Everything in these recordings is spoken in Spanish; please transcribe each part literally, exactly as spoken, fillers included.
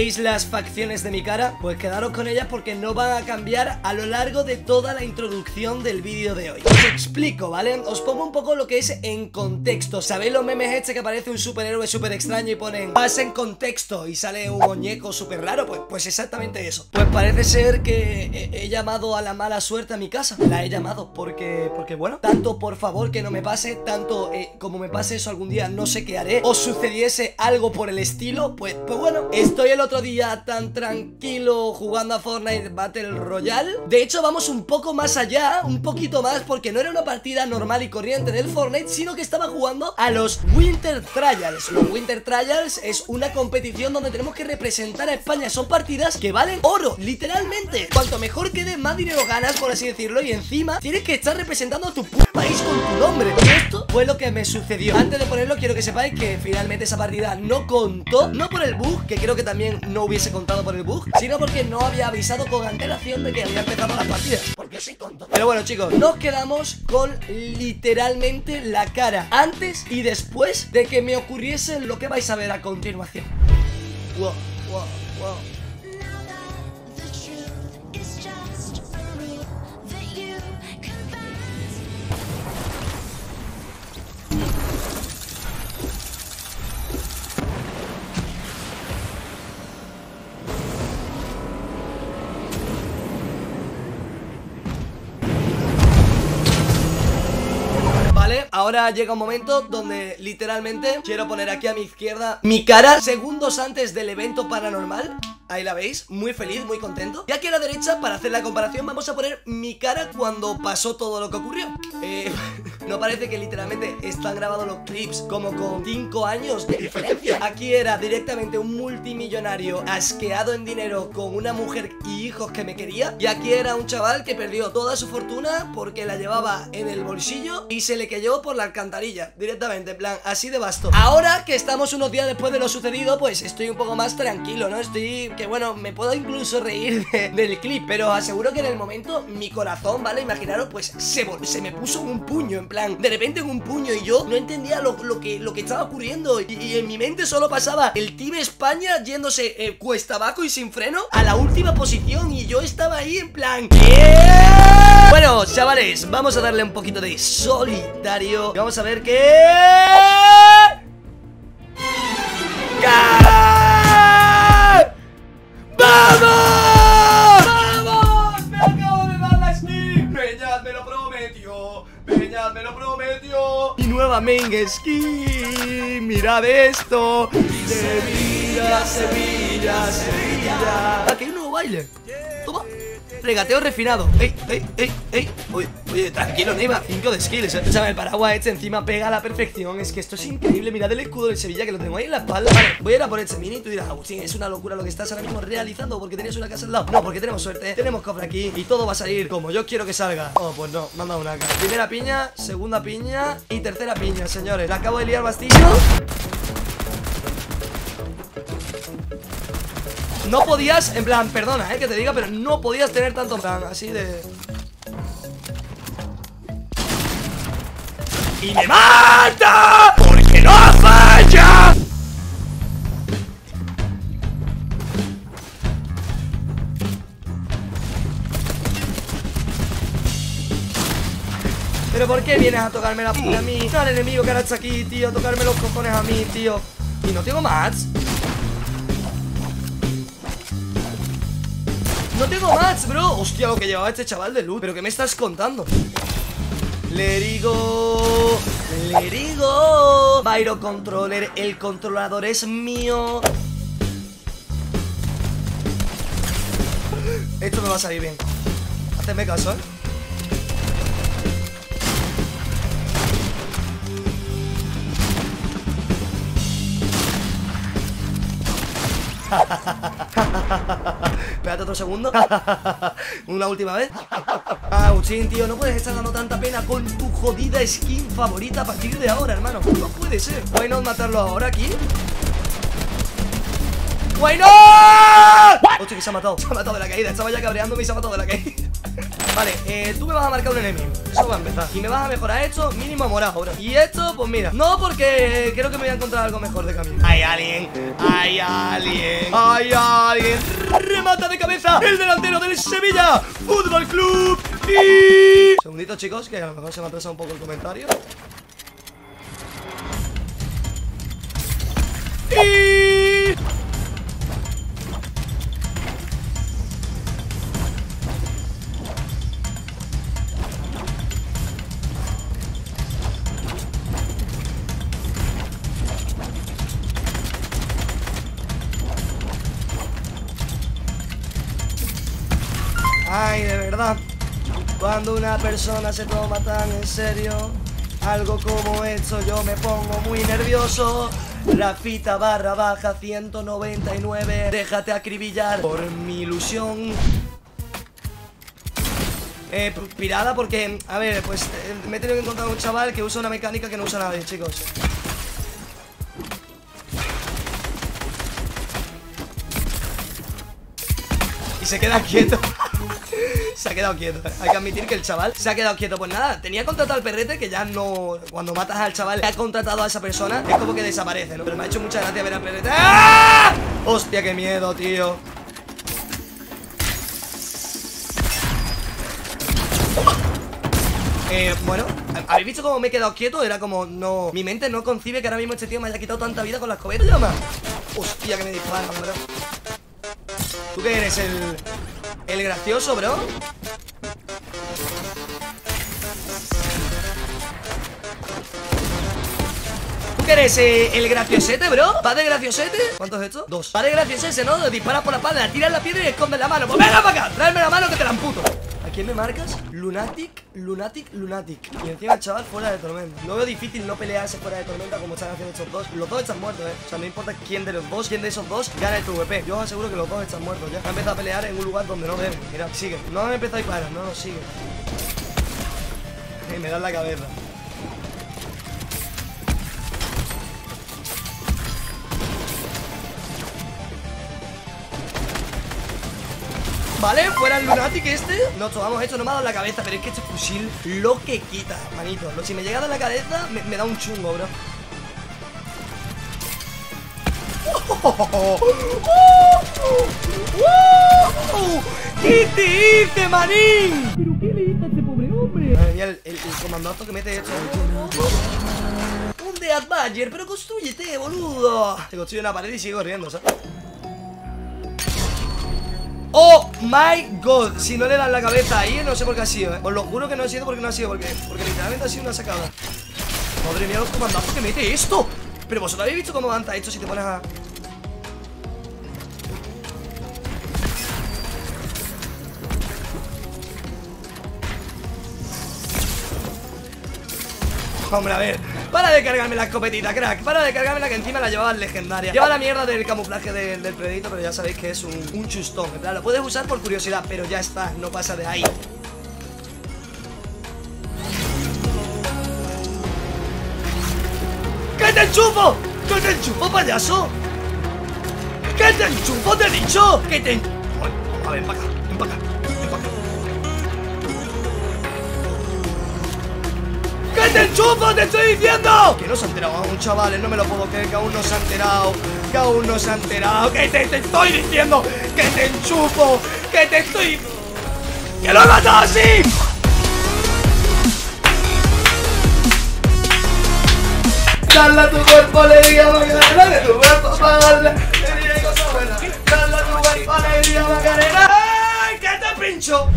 ¿Veis las facciones de mi cara? Pues quedaros con ellas porque no van a cambiar a lo largo de toda la introducción del vídeo de hoy. Os explico, ¿vale? Os pongo un poco lo que es en contexto. ¿Sabéis los memes este que aparece un superhéroe súper extraño y ponen pasa en contexto y sale un muñeco súper raro? Pues, pues exactamente eso. Pues parece ser que he, he llamado a la mala suerte a mi casa. La he llamado porque, porque bueno, tanto por favor que no me pase, tanto eh, como me pase eso algún día no sé qué haré, o sucediese algo por el estilo, pues, pues bueno, estoy el otro día tan tranquilo jugando a Fortnite Battle Royale. De hecho vamos un poco más allá, un poquito más, porque no era una partida normal y corriente del Fortnite, sino que estaba jugando a los Winter Trials. Los Winter Trials es una competición donde tenemos que representar a España. Son partidas que valen oro, literalmente. Cuanto mejor quede, más dinero ganas, por así decirlo, y encima tienes que estar representando a tu puto país con tu nombre. Y esto fue lo que me sucedió. Antes de ponerlo quiero que sepáis que finalmente esa partida no contó, no por el bug, que creo que también no hubiese contado por el bug, sino porque no había avisado con antelación de que había empezado las partidas, porque soy tonto. Pero bueno, chicos, nos quedamos con literalmente la cara antes y después de que me ocurriese lo que vais a ver a continuación. Wow, wow, wow. Ahora llega un momento donde literalmente quiero poner aquí a mi izquierda mi cara segundos antes del evento paranormal. Ahí la veis, muy feliz, muy contento. Y aquí a la derecha, para hacer la comparación, vamos a poner mi cara cuando pasó todo lo que ocurrió. Eh... No parece que literalmente están grabados los clips como con cinco años de diferencia. Aquí era directamente un multimillonario asqueado en dinero con una mujer y hijos que me quería. Y aquí era un chaval que perdió toda su fortuna porque la llevaba en el bolsillo y se le cayó por la alcantarilla. Directamente, en plan, así de basto. Ahora que estamos unos días después de lo sucedido, pues estoy un poco más tranquilo, ¿no? Estoy... que bueno, me puedo incluso reír de, del clip, pero os aseguro que en el momento mi corazón, ¿vale? Imaginaros, pues se, se me puso un puño, en plan, de repente un puño, y yo no entendía lo, lo, que, lo que estaba ocurriendo, y, y en mi mente solo pasaba el Team España yéndose eh, cuesta abajo y sin freno a la última posición, y yo estaba ahí en plan ¡yeah! Bueno, chavales, vamos a darle un poquito de solitario y vamos a ver qué... ¡Vamos! ¡Vamos! ¡Me acabo de dar la skin! ¡Peña me lo prometió! ¡Peña me lo prometió! ¡Mi nueva main skin! ¡Mirad esto! ¡Sevilla, Sevilla, Sevilla! ¡Aquí hay un nuevo baile! ¡Toma! Regateo refinado. Ey, ey, ey, ey. Uy, oye, tranquilo, Neiva. cinco de skills. O sea, el paraguas este encima pega a la perfección. Es que esto es increíble. Mirad el escudo de Sevilla que lo tengo ahí en la espalda. Vale, voy a ir a por este mini. Y tú dirás, Agustín, es una locura lo que estás ahora mismo realizando porque tenías una casa al lado. No, porque tenemos suerte. Tenemos cofre aquí y todo va a salir como yo quiero que salga. Oh, pues no. Manda una acá. Primera piña, segunda piña y tercera piña, señores. La acabo de liar bastillo. No podías, en plan, perdona, eh, que te diga, pero no podías tener tanto plan, así de... ¡Y me mata! ¡Porque no falla! ¿Pero por qué vienes a tocarme la puta a mí? Al enemigo que ahora está aquí, tío, a tocarme los cojones a mí, tío. Y no tengo más. No tengo match, bro. Hostia, lo que llevaba este chaval de luz. ¿Pero qué me estás contando? Le digo... Le digo... Byro Controller, el controlador es mío. Esto me va a salir bien. Hacedme caso, ¿eh? Espérate otro segundo. Una última vez. Agustín, tío, no puedes estar dando tanta pena con tu jodida skin favorita a partir de ahora, hermano. No puede ser. Why not matarlo ahora aquí. Why not. Hostia, que se ha matado. Se ha matado de la caída. Estaba ya cabreándome y se ha matado de la caída. Vale, eh, tú me vas a marcar un enemigo. Eso va a empezar. Y me vas a mejorar esto, mínimo morado ahora. Y esto, pues mira, no, porque creo que me voy a encontrar algo mejor de camino. Hay alguien, hay alguien, hay alguien. remata de cabeza el delantero del Sevilla Fútbol Club y... Segundito, chicos, que a lo mejor se me ha atrasado un poco el comentario. Y... Ay, de verdad, cuando una persona se toma tan en serio algo como esto, yo me pongo muy nervioso. Rafita barra baja ciento noventa y nueve, déjate acribillar por mi ilusión. Eh, pirada porque, a ver, pues eh, me he tenido que encontrar un chaval que usa una mecánica que no usa nadie, chicos. Y se queda quieto. Se ha quedado quieto, hay que admitir que el chaval se ha quedado quieto. Pues nada, tenía contratado al perrete, que ya no... Cuando matas al chaval, le ha contratado a esa persona, es como que desaparece, ¿no? Pero me ha hecho mucha gracia ver al perrete. ¡Ah! Hostia, qué miedo, tío. Eh, bueno, ¿habéis visto cómo me he quedado quieto? Era como, no... Mi mente no concibe que ahora mismo este tío me haya quitado tanta vida con la escopeta. ¡Llama! Hostia, que me disparan, ¿verdad? ¿Tú qué eres, el... el gracioso, bro? ¿Tú qué eres, eh, el graciosete, bro? ¿Vas de graciosete? ¿Cuántos es esto? Dos. Vas de graciosete, ¿no? Disparas por la espalda, tiras la piedra y escondes la mano. Pues venga para acá, tráeme la mano que te la amputo. ¿A quién me marcas? Lunatic, Lunatic, Lunatic. Y encima el chaval fuera de tormenta. No veo difícil no pelearse fuera de tormenta como están haciendo estos dos. Los dos están muertos, eh. O sea, no importa quién de los dos, quién de esos dos gana el T V P. Yo os aseguro que los dos están muertos ya. Han empezado a pelear en un lugar donde no deben. Mira, sigue. No han empezado a disparar, no, no, sigue. Y me dan la cabeza. Vale, fuera el Lunatic este. Nos tomamos esto, no me ha dado la cabeza, pero es que este fusil lo que quita, manito. Si me llega a dar la cabeza, me, me da un chungo, bro. ¿Qué te hice, manín? ¿Pero qué le hice a este pobre hombre? Madre mía, el, el, el comandazo que mete esto. Un Death Badger, pero construyete, boludo. Te construyo una pared y sigo riendo, ¿sabes? ¡Oh my god! Si no le dan la cabeza ahí, no sé por qué ha sido, eh. Os lo juro que no ha sido porque no ha sido, porque, porque literalmente ha sido una sacada. Madre mía, los comandazos que mete esto. Pero vosotros habéis visto cómo avanza esto si te pones a... Hombre, a ver, para de cargarme la escopetita, crack. Para de cargarme la que encima la llevabas legendaria. Lleva la mierda del camuflaje del, del predito, pero ya sabéis que es un, un chustón. En plan, lo puedes usar por curiosidad, pero ya está, no pasa de ahí. ¡Que te enchufo! ¡Que te enchufo, payaso! ¡Que te enchufo, te he dicho! ¡Que te enchufo! A ver, empaca, empaca. ¡Que te enchufo, te estoy diciendo! Que no se ha enterado aún, chavales, no me lo puedo creer. Que aún no se ha enterado, que aún no se ha enterado. Que te, te estoy diciendo, que te enchufo, que te estoy... ¡Que lo he matado así! Dale a tu cuerpo, alegría, Macarena. Dale a tu cuerpo, apagarle. Te diré cosas buenas. Dale a tu cuerpo, alegría, Macarena. ¡Ay, que te pincho!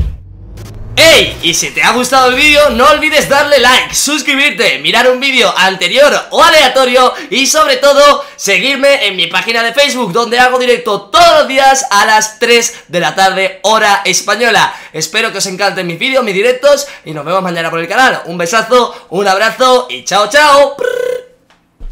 ¡Hey! Y si te ha gustado el vídeo, no olvides darle like, suscribirte, mirar un vídeo anterior o aleatorio y sobre todo, seguirme en mi página de Facebook, donde hago directo todos los días a las tres de la tarde, hora española. Espero que os encanten mis vídeos, mis directos y nos vemos mañana por el canal. Un besazo, un abrazo y chao, chao.